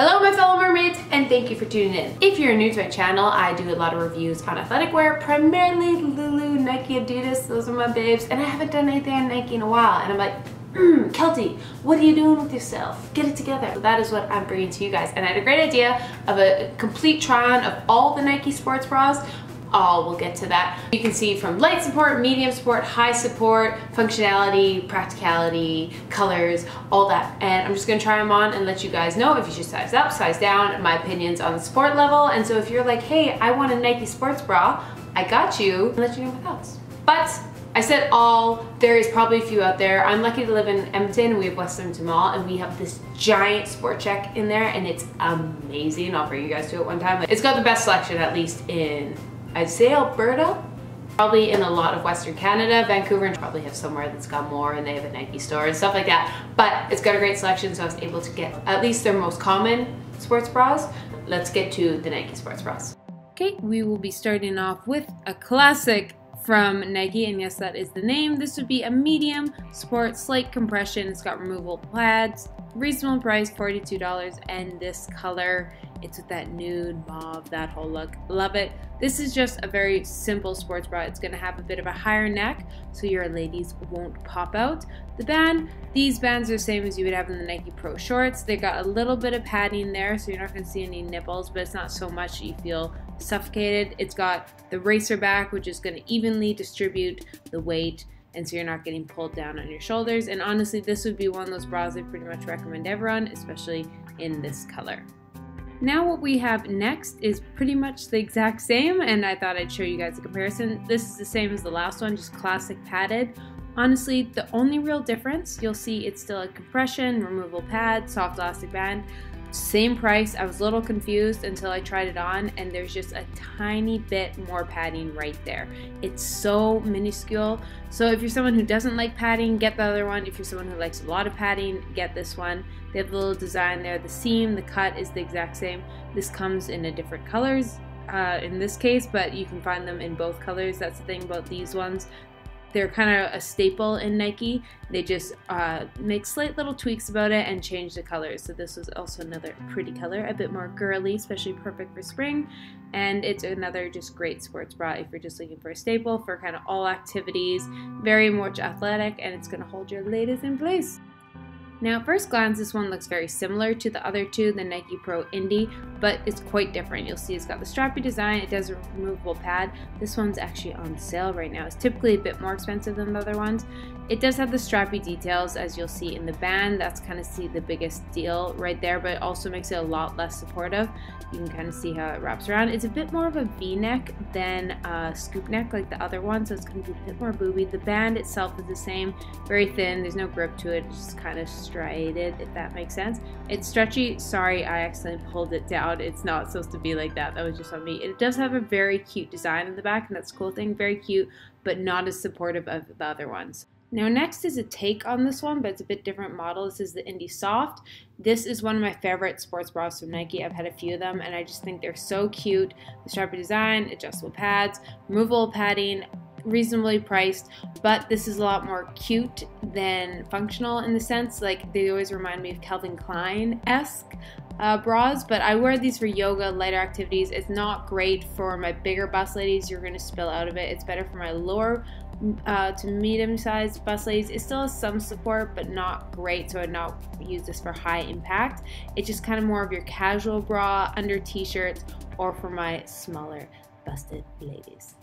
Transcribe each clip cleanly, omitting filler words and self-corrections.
Hello my fellow mermaids, and thank you for tuning in. If you're new to my channel, I do a lot of reviews on athletic wear, primarily Lulu, Nike, Adidas, those are my babes, and I haven't done anything on Nike in a while, and I'm like, Keltie, what are you doing with yourself? Get it together. So that is what I'm bringing to you guys, and I had a great idea of a complete try-on of all the Nike sports bras. We'll get to that. You can see from light support, medium support, high support, functionality, practicality, colors, all that. And I'm just gonna try them on and let you guys know if you should size up, size down, my opinions on the sport level. And so if you're like, hey, I want a Nike sports bra, I got you, and let you know what else. But I said all, there is probably a few out there. I'm lucky to live in Edmonton. We have West Edmonton Mall, and we have this giant Sport Chek in there, and it's amazing. I'll bring you guys to it one time. It's got the best selection, at least in, I'd say, Alberta, probably in a lot of Western Canada. Vancouver probably have somewhere that's got more, and they have a Nike store and stuff like that. But it's got a great selection, so I was able to get at least their most common sports bras. Let's get to the Nike sports bras. Okay, we will be starting off with a classic from Nike, and yes, that is the name. This would be a medium sport, slight compression. It's got removable pads, reasonable price, $42, and this color. It's with that nude mauve, that whole look. Love it. This is just a very simple sports bra. It's going to have a bit of a higher neck, so your ladies won't pop out. The band, these bands are the same as you would have in the Nike Pro shorts. They got a little bit of padding there, so you're not going to see any nipples, but it's not so much that you feel suffocated. It's got the racer back, which is going to evenly distribute the weight, and so you're not getting pulled down on your shoulders. And honestly, this would be one of those bras I pretty much recommend everyone, especially in this color. Now what we have next is pretty much the exact same, and I thought I'd show you guys a comparison. This is the same as the last one, just classic padded. Honestly, the only real difference, you'll see it's still a compression, removable pad, soft elastic band, same price. I was a little confused until I tried it on, and there's just a tiny bit more padding right there. It's so minuscule. So if you're someone who doesn't like padding, get the other one. If you're someone who likes a lot of padding, get this one. They have a little design there. The seam, the cut is the exact same. This comes in a different colors in this case, but you can find them in both colors. That's the thing about these ones. They're kind of a staple in Nike. They just make slight little tweaks about it and change the colors. So this was also another pretty color, a bit more girly, especially perfect for spring. And it's another just great sports bra if you're just looking for a staple for kind of all activities, very much athletic, and it's gonna hold your ladies in place. Now at first glance, this one looks very similar to the other two, the Nike Pro Indie, but it's quite different. You'll see it's got the strappy design, it does a removable pad. This one's actually on sale right now. It's typically a bit more expensive than the other ones. It does have the strappy details, as you'll see in the band. That's kind of the biggest deal right there, but it also makes it a lot less supportive. You can kind of see how it wraps around. It's a bit more of a V-neck than a scoop neck like the other one, so it's going to be a bit more booby. The band itself is the same, very thin. There's no grip to it. It's just kind of striated, if that makes sense. It's stretchy. Sorry, I accidentally pulled it down. It's not supposed to be like that. That was just on me. It does have a very cute design in the back, and that's a cool thing. Very cute, but not as supportive of the other ones. Now next is a take on this one, but it's a bit different model. This is the Indie Soft. This is one of my favorite sports bras from Nike. I've had a few of them, and I just think they're so cute. The strappy design, adjustable pads, removable padding, reasonably priced, but this is a lot more cute than functional in the sense, like they always remind me of Calvin Klein-esque bras, but I wear these for yoga, lighter activities. It's not great for my bigger bust ladies. You're gonna spill out of it. It's better for my lower to medium-sized bust ladies. It still has some support, but not great, so I'd not use this for high impact. It's just kind of more of your casual bra, under t-shirts, or for my smaller busted ladies.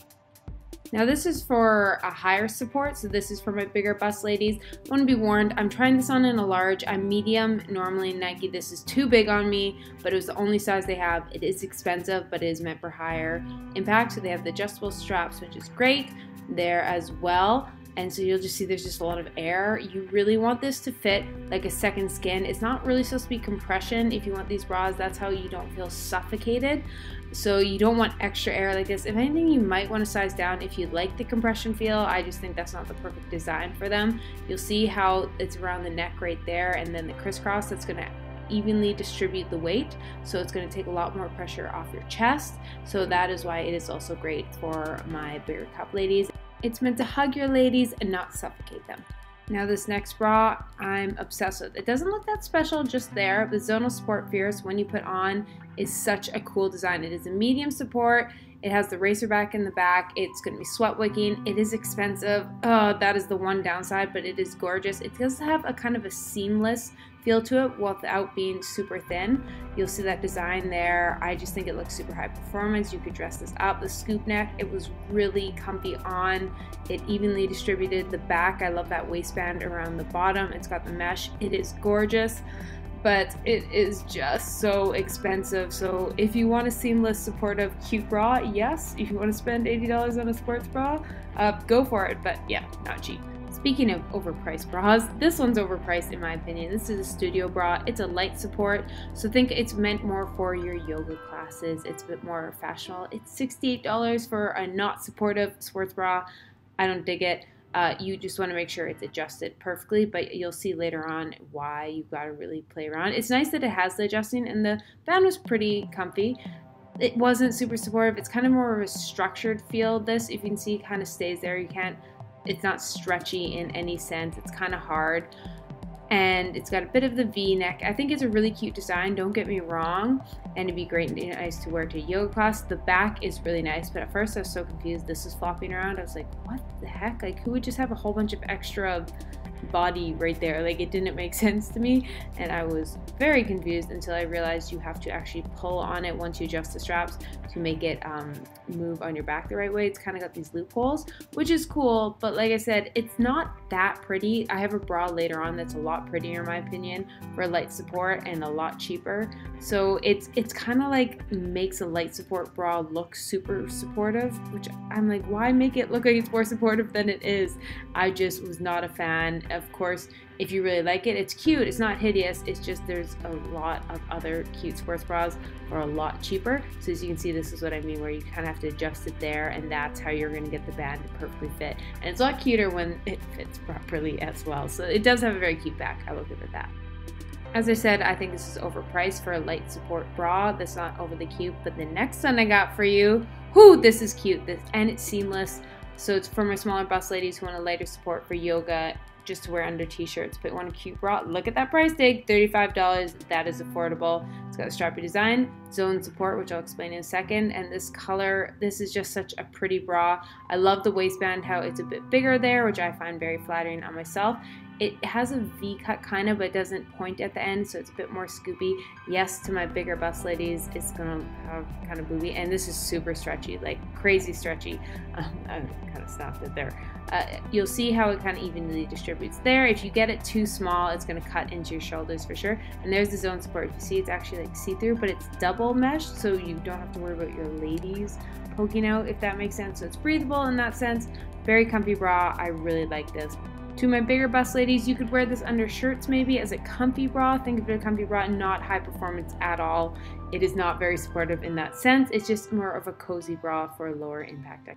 Now this is for a higher support, so this is for my bigger bust ladies. I want to be warned, I'm trying this on in a large. I'm medium normally in Nike. This is too big on me, but it was the only size they have. It is expensive, but it is meant for higher impact, so they have the adjustable straps, which is great there as well. And so you'll just see there's just a lot of air. You really want this to fit like a second skin. It's not really supposed to be compression. If you want these bras, that's how you don't feel suffocated. So you don't want extra air like this. If anything, you might want to size down if you like the compression feel. I just think that's not the perfect design for them. You'll see how it's around the neck right there, and then the crisscross that's gonna evenly distribute the weight, so it's going to take a lot more pressure off your chest. So that is why it is also great for my bigger cup ladies. It's meant to hug your ladies and not suffocate them. Now this next bra, I'm obsessed with. It doesn't look that special just there, but Zonal Support Fierce, when you put on, is such a cool design. It is a medium support. It has the racer back in the back. It's going to be sweat wicking. It is expensive. Oh, that is the one downside, but it is gorgeous. It does have a kind of a seamless feel to it without being super thin. You'll see that design there. I just think it looks super high performance. You could dress this up. The scoop neck, it was really comfy on. It evenly distributed the back. I love that waistband around the bottom. It's got the mesh. It is gorgeous, but it is just so expensive. So if you want a seamless, supportive, cute bra, yes. If you want to spend $80 on a sports bra, go for it, but yeah, not cheap. Speaking of overpriced bras, this one's overpriced in my opinion. This is a studio bra. It's a light support, so think it's meant more for your yoga classes. It's a bit more fashionable. It's $68 for a not supportive sports bra. I don't dig it. You just want to make sure it's adjusted perfectly, but you'll see later on why you've got to really play around. It's nice that it has the adjusting, and the band was pretty comfy. It wasn't super supportive. It's kind of more of a structured feel. This, if you can see, kind of stays there. You can't, it's not stretchy in any sense. It's kind of hard, and it's got a bit of the V-neck. I think it's a really cute design, don't get me wrong, and it'd be great and nice to wear to yoga class. The back is really nice, but at first I was so confused. This was flopping around. I was like, what the heck? Like, who would just have a whole bunch of extra body right there? Like, it didn't make sense to me, and I was very confused until I realized you have to actually pull on it once you adjust the straps to make it move on your back the right way. It's kind of got these loopholes, which is cool, but like I said, it's not that pretty. I have a bra later on that's a lot prettier in my opinion for light support and a lot cheaper, so it's kind of like makes a light support bra look super supportive, which I'm like, why make it look like it's more supportive than it is? I just was not a fan. Of course, if you really like it, it's cute, it's not hideous, it's just there's a lot of other cute sports bras for a lot cheaper. So as you can see, this is what I mean, where you kind of have to adjust it there, and that's how you're going to get the band to perfectly fit. And it's a lot cuter when it fits properly as well. So it does have a very cute back, I will give it that. As I said, I think this is overpriced for a light support bra. That's not overly cute, but the next one I got for you, whoo, this is cute, this, and it's seamless. So it's for my smaller bust ladies who want a lighter support for yoga, just to wear under t-shirts, but want a cute bra. Look at that price tag, $35. That is affordable. It's got a strappy design, zone support, which I'll explain in a second, and this color. This is just such a pretty bra. I love the waistband, how it's a bit bigger there, which I find very flattering on myself. It has a V-cut kind of, but it doesn't point at the end, so it's a bit more scoopy. Yes, to my bigger bust ladies, it's gonna have kind of booby, and this is super stretchy, like crazy stretchy. I kind of stopped it there. You'll see how it kind of evenly distributes there. If you get it too small, it's gonna cut into your shoulders for sure. And there's the zone support. You see, it's actually like see-through, but it's double mesh, so you don't have to worry about your ladies poking out, if that makes sense. So it's breathable in that sense. Very comfy bra, I really like this. To my bigger bust ladies, you could wear this under shirts maybe as a comfy bra. Think of it as a comfy bra, not high performance at all. It is not very supportive in that sense. It's just more of a cozy bra for a lower impact.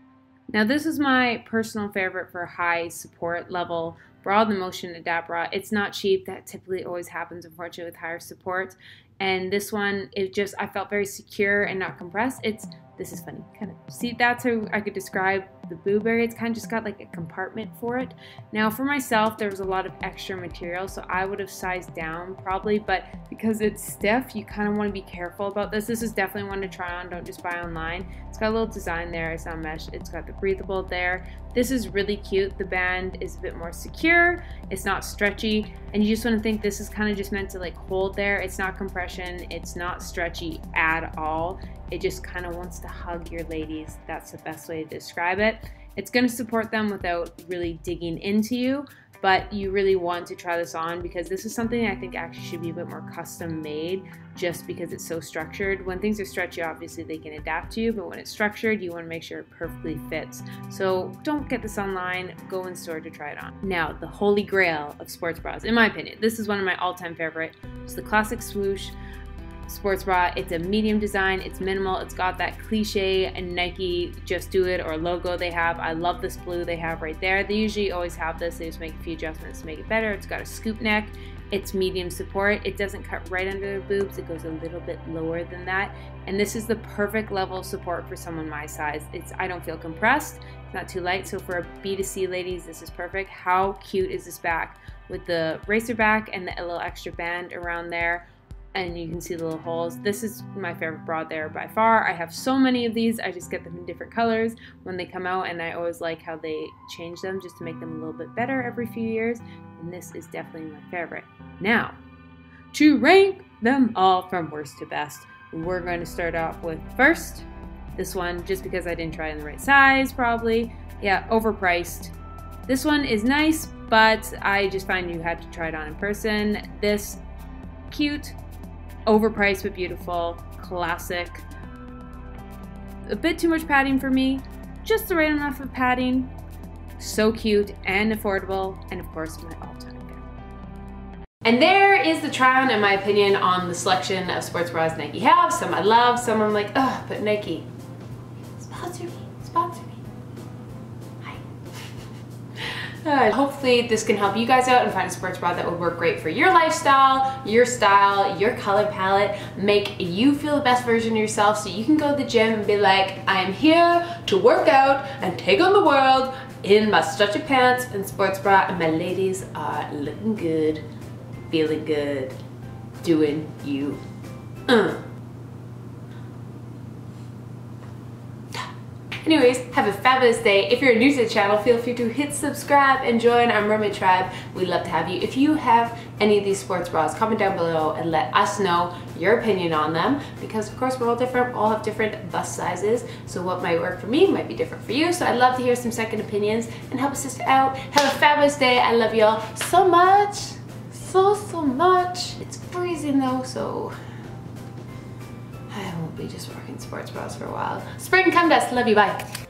Now this is my personal favorite for high support level bra, the Motion Adapt bra. It's not cheap. That typically always happens, unfortunately, with higher support. And this one, it just, I felt very secure and not compressed. It's, this is funny, kind of, see, that's how I could describe the boob area. It's kind of just got like a compartment for it. Now for myself, there was a lot of extra material, so I would have sized down probably, but because it's stiff, you kind of want to be careful about this. This is definitely one to try on, don't just buy online. It's got a little design there, it's not mesh, it's got the breathable there. This is really cute. The band is a bit more secure, it's not stretchy, and you just want to think this is kind of just meant to like hold there. It's not compression, it's not stretchy at all. It just kind of wants to hug your ladies. That's the best way to describe it. It's going to support them without really digging into you, but you really want to try this on because this is something I think actually should be a bit more custom made just because it's so structured. When things are stretchy, obviously they can adapt to you, but when it's structured, you want to make sure it perfectly fits. So don't get this online, go in store to try it on. Now, the holy grail of sports bras, in my opinion, this is one of my all-time favorite. It's the classic swoosh sports bra. It's a medium design, it's minimal, it's got that cliche and Nike Just Do It or logo they have. I love this blue they have right there. They usually always have this, they just make a few adjustments to make it better. It's got a scoop neck, It's medium support. It doesn't cut right under their boobs. It goes a little bit lower than that. And this is the perfect level of support for someone my size. I don't feel compressed. It's not too light. So for B2C ladies, this is perfect. How cute is this back with the racer back and the little extra band around there? And you can see the little holes. This is my favorite bra there by far. I have so many of these. I just get them in different colors when they come out, and I always like how they change them just to make them a little bit better every few years. And this is definitely my favorite. Now, to rank them all from worst to best, we're going to start off with first, this one, just because I didn't try it in the right size, probably. Yeah, overpriced. This one is nice, but I just find you had to try it on in person. This cute, overpriced but beautiful, classic. A bit too much padding for me, just the right amount of padding. So cute and affordable, and of course my all-time favorite. And there is the try-on and my opinion on the selection of sports bras Nike have. Some I love, some I'm like, ugh, but Nike, sponsor me. Hopefully this can help you guys out and find a sports bra that would work great for your lifestyle, your style, your color palette, make you feel the best version of yourself so you can go to the gym and be like, I'm here to work out and take on the world in my stretchy pants and sports bra, and my ladies are looking good, feeling good, doing you. Anyways, have a fabulous day. If you're new to the channel, feel free to hit subscribe and join our mermaid tribe. We'd love to have you. If you have any of these sports bras, comment down below and let us know your opinion on them, because of course we're all different, we all have different bust sizes, so what might work for me might be different for you. So I'd love to hear some second opinions and help a sister out. Have a fabulous day. I love y'all so much, so much. It's freezing though, so I won't be just rocking sports bras for a while. Spring come dust, love you, bye.